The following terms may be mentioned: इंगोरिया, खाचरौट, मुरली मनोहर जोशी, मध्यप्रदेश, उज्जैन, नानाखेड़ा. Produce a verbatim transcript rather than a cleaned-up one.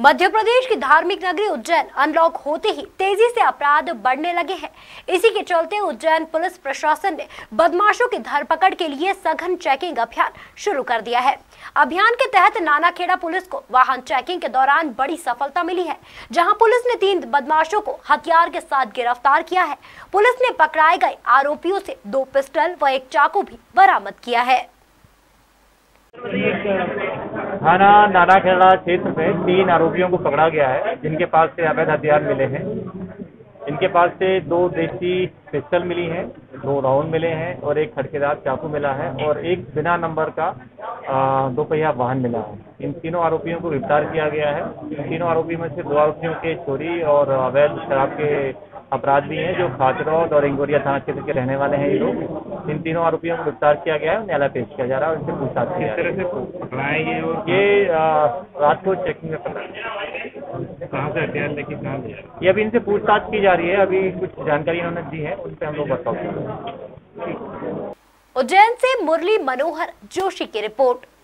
मध्य प्रदेश की धार्मिक नगरी उज्जैन अनलॉक होते ही तेजी से अपराध बढ़ने लगे हैं। इसी के चलते उज्जैन पुलिस प्रशासन ने बदमाशों की धरपकड़ के लिए सघन चेकिंग अभियान शुरू कर दिया है। अभियान के तहत नानाखेड़ा पुलिस को वाहन चेकिंग के दौरान बड़ी सफलता मिली है, जहां पुलिस ने तीन बदमाशों को हथियार के साथ गिरफ्तार किया है। पुलिस ने पकड़ाए गए आरोपियों से दो पिस्टल व एक चाकू भी बरामद किया है। थाना नानाखेड़ा क्षेत्र में तीन आरोपियों को पकड़ा गया है, जिनके पास से अवैध हथियार मिले हैं। इनके पास से दो देसी पिस्टल मिली हैं, दो राउंड मिले हैं और एक खड़केदार चाकू मिला है और एक बिना नंबर का दोपहिया वाहन मिला है। इन तीनों आरोपियों को गिरफ्तार किया गया है। इन तीनों आरोपियों में से दो आरोपियों के चोरी और अवैध शराब के अपराध भी हैं, जो खाचरौट और इंगोरिया थाना क्षेत्र के रहने वाले हैं। ये लोग इन तीनों आरोपियों को गिरफ्तार किया गया है, न्यायालय पेश किया जा रहा है और इनसे पूछताछ किया जा रहा है। ये रात को चेकिंग में पकड़ा कहाँ से हथियार लेके कहाँ गया, ये अभी इनसे पूछताछ की जा रही है। अभी कुछ जानकारी इन्होंने दी है, उन पर हम लोग बताओगे। उज्जैन से मुरली मनोहर जोशी की रिपोर्ट।